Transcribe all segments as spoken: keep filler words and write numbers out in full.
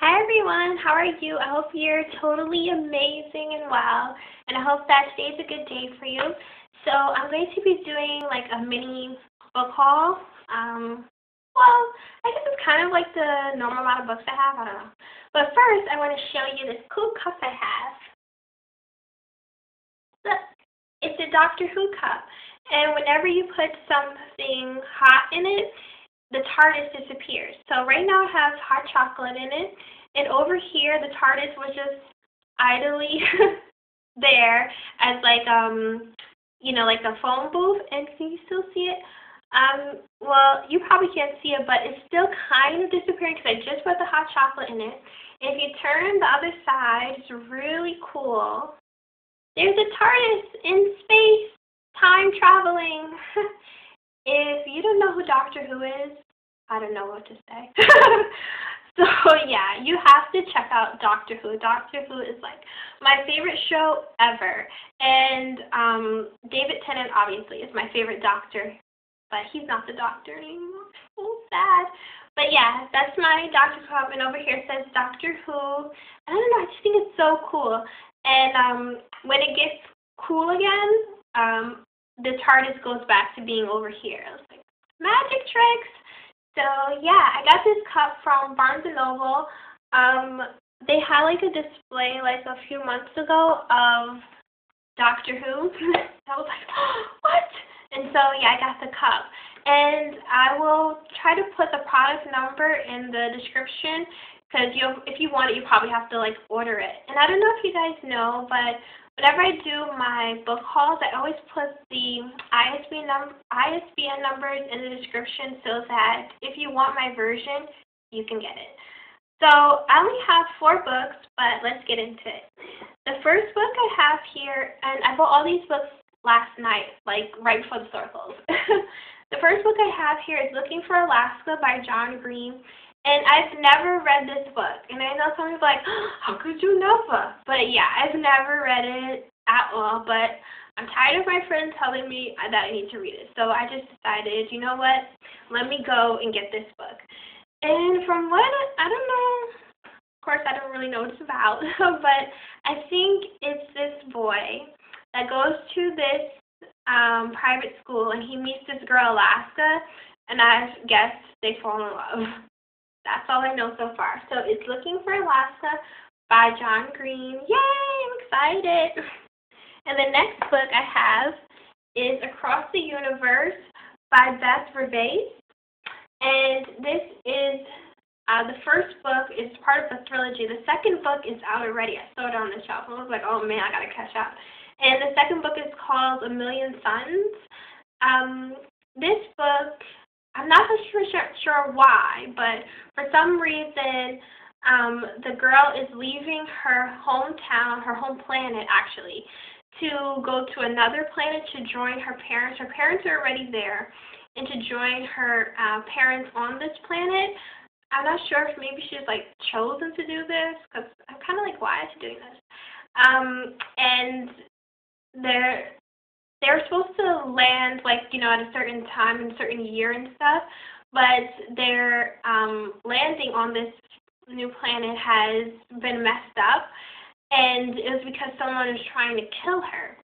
Hi everyone, how are you? I hope you're totally amazing and well, and I hope that today's a good day for you. So I'm going to be doing like a mini book haul. Um, well, I guess it's kind of like the normal amount of books I have, I don't know. But first, I want to show you this cool cup I have. Look, it's a Doctor Who cup, and whenever you put something hot in it, the TARDIS disappears. So right now I have hot chocolate in it, and over here the TARDIS was just idly there as like um you know like a phone booth. And can you still see it? Um well, you probably can't see it, but it's still kind of disappearing because I just put the hot chocolate in it. And if you turn the other side, it's really cool. There's a TARDIS in space, time traveling. If you don't know who Doctor Who is, I don't know what to say. So yeah, you have to check out Doctor Who. Doctor Who is like my favorite show ever. And um, David Tennant obviously is my favorite doctor, but he's not the doctor anymore. So sad. But yeah, that's my Doctor Club, and over here it says Doctor Who. I don't know, I just think it's so cool. And um, when it gets cool again, um, the TARDIS goes back to being over here. I was like, magic tricks! So yeah, I got this cup from Barnes and Noble. Um, they had like a display like a few months ago of Doctor Who. I was like, oh, what? And so yeah, I got the cup. And I will try to put the product number in the description, because if you want it, you probably have to like order it. And I don't know if you guys know, but whenever I do my book hauls, I always put the I S B N, num I S B N numbers in the description so that if you want my version, you can get it. So I only have four books, but let's get into it. The first book I have here, and I bought all these books last night, like right before the store closed. The first book I have here is Looking for Alaska by John Green. And I've never read this book, and I know some people are like, oh, how could you never? But yeah, I've never read it at all, but I'm tired of my friends telling me that I need to read it. So I just decided, you know what, let me go and get this book. And from what, I don't know, of course I don't really know what it's about, but I think it's this boy that goes to this um, private school, and he meets this girl, Alaska, and I guess they fall in love. That's all I know so far. So it's Looking for Alaska by John Green. Yay! I'm excited! And the next book I have is Across the Universe by Beth Revis. And this is, uh, the first book is part of the trilogy. The second book is out already. I saw it on the shelf. I was like, oh man, I gotta catch up. And the second book is called A Million Suns. Um, this book, I'm not sure, sure why, but for some reason, um, the girl is leaving her hometown, her home planet actually, to go to another planet to join her parents. Her parents are already there, and to join her uh, parents on this planet. I'm not sure if maybe she's like chosen to do this, because I'm kind of like, why is she doing this? Um, and they're... They're supposed to land, like, you know, at a certain time and a certain year and stuff, but their um, landing on this new planet has been messed up, and it was because someone is trying to kill her.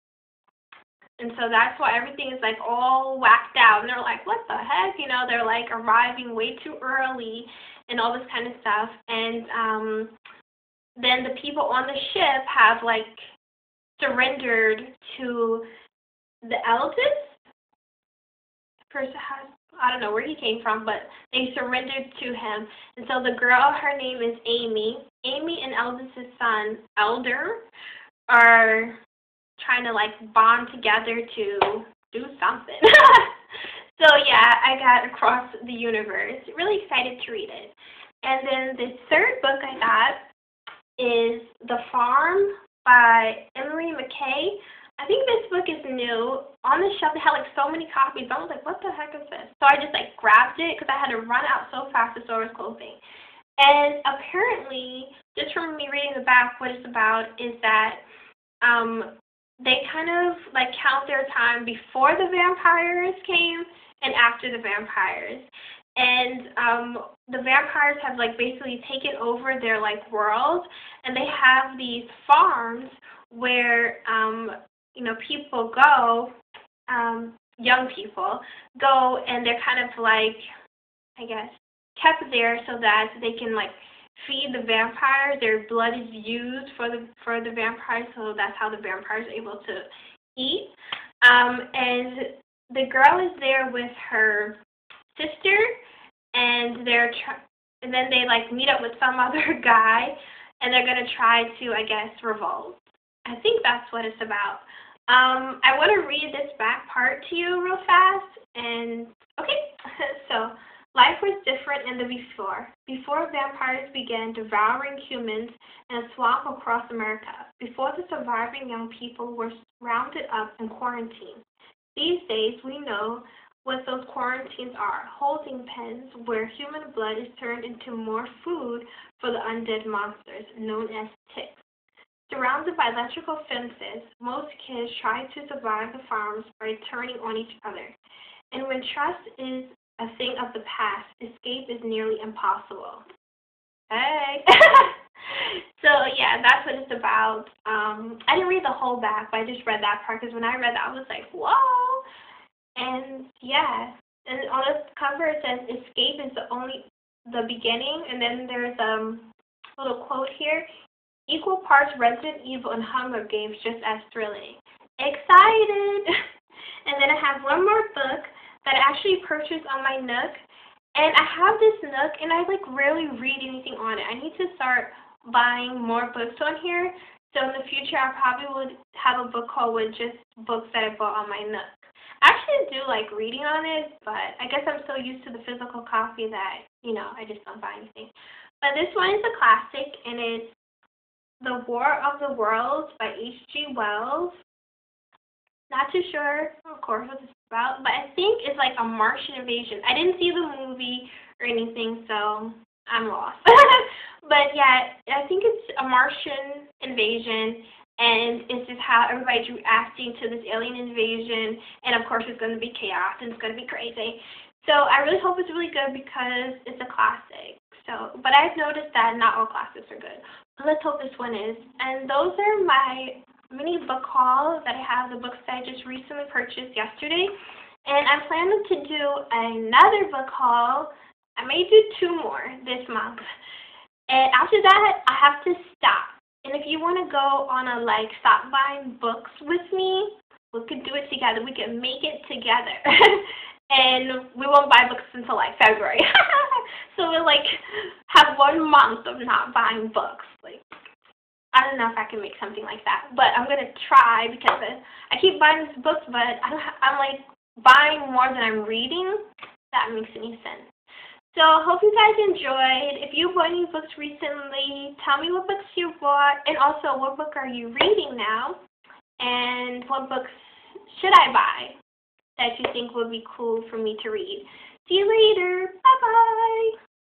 And so that's why everything is, like, all whacked out, and they're like, what the heck? You know, they're, like, arriving way too early and all this kind of stuff, and um, then the people on the ship have, like, surrendered to the eldest person, I don't know where he came from, but they surrendered to him. And so the girl, her name is Amy. Amy and eldest's son, Elder, are trying to, like, bond together to do something. So, yeah, I got Across the Universe. Really excited to read it. And then the third book I got is The Farm by Emily McKay. I think this book is new. On the shelf, they had, like, so many copies. I was like, what the heck is this? So I just, like, grabbed it because I had to run out so fast the store was closing. And apparently, just from me reading the back, what it's about is that um, they kind of, like, count their time before the vampires came and after the vampires. and um, the vampires have like basically taken over their like world, and they have these farms where um, you know people go, um, young people go, and they're kind of like, I guess, kept there so that they can like feed the vampires. Their blood is used for the for the vampires, so that's how the vampires are able to eat. Um, and the girl is there with her sister, and they're tr- and then they like meet up with some other guy, and they're gonna try to, I guess, revolt. I think that's what it's about. Um, I want to read this back part to you real fast. And okay, so. Life was different in the before. Before vampires began devouring humans in a swamp across America, before the surviving young people were rounded up and quarantined. These days, we know what those quarantines are, holding pens where human blood is turned into more food for the undead monsters, known as ticks. Surrounded by electrical fences, most kids try to survive the farms by turning on each other. And when trust is a thing of the past, escape is nearly impossible. Hey! So, yeah, that's what it's about. Um, I didn't read the whole back, but I just read that part, because when I read that, I was like, whoa! And, yeah. And on the cover, it says, escape is the only, the beginning, and then there's um, a little quote here. Equal parts Resident Evil and Hunger Games, just as thrilling. Excited! And then I have one more book that I actually purchased on my Nook, and I have this Nook, and I like rarely read anything on it. I need to start buying more books on here, so in the future I probably would have a book haul with just books that I bought on my Nook. I actually do like reading on it, but I guess I'm so used to the physical copy that, you know, I just don't buy anything. But this one is a classic, and it's The War of the Worlds by H G Wells. Not too sure, of course, what this is about, but I think it's like a Martian invasion. I didn't see the movie or anything, so I'm lost. But yeah, I think it's a Martian invasion, and it's just how everybody's reacting to this alien invasion, and of course it's going to be chaos, and it's going to be crazy. So I really hope it's really good, because it's a classic. So, but I've noticed that not all classics are good. But let's hope this one is. And those are my mini book haul that I have, the books that I just recently purchased yesterday, and I'm planning to do another book haul. I may do two more this month, and after that I have to stop. And if you want to go on a like stop buying books with me, we could do it together. We could make it together. And we won't buy books until like February. So we'll like have one month of not buying books. Like, I don't know if I can make something like that, but I'm gonna try, because I keep buying these books, but I don't ha- I'm like buying more than I'm reading. If that makes any sense. So hope you guys enjoyed. If you bought any books recently, tell me what books you bought, and also what book are you reading now, and what books should I buy that you think would be cool for me to read. See you later. Bye bye.